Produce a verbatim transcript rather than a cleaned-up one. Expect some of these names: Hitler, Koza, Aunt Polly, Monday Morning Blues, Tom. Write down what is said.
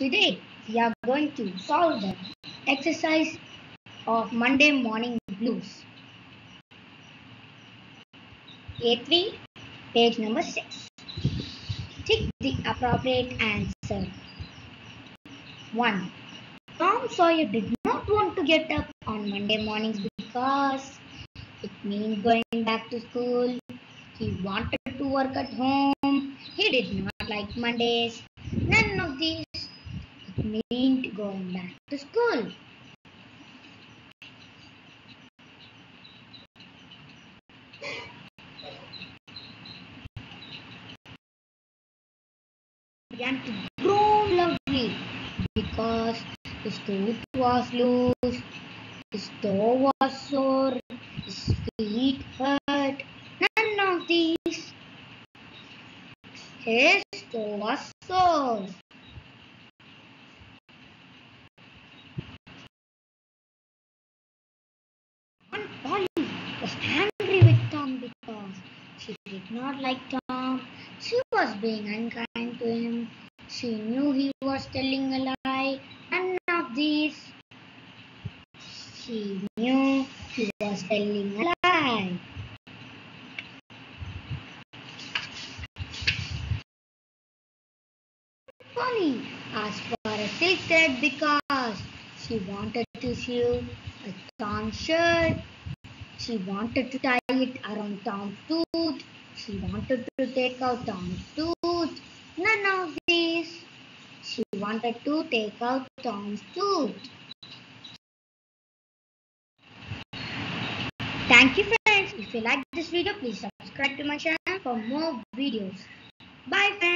Today we are going to solve the exercise of Monday morning blues. A three, page number six. Tick the appropriate answer. one. Tom Sawyer did not want to get up on Monday mornings because it means going back to school. He wanted to work at home. He did not like Mondays. None of these. It meant going back to school. He began to groan loudly because his tooth was loose, his toe was sore, his feet hurt. None of these. His toe was sore. Aunt Polly was angry with Tom because she did not like Tom. She was being unkind to him. She knew he was telling a lie. None of these. She knew he was telling a lie. Aunt Polly asked for a silk thread because she wanted to sew a Tom shirt. She wanted to tie it around Tom's tooth. She wanted to take out Tom's tooth. None of these. She wanted to take out Tom's tooth. Thank you, friends. If you like this video, please subscribe to my channel for more videos. Bye, friends.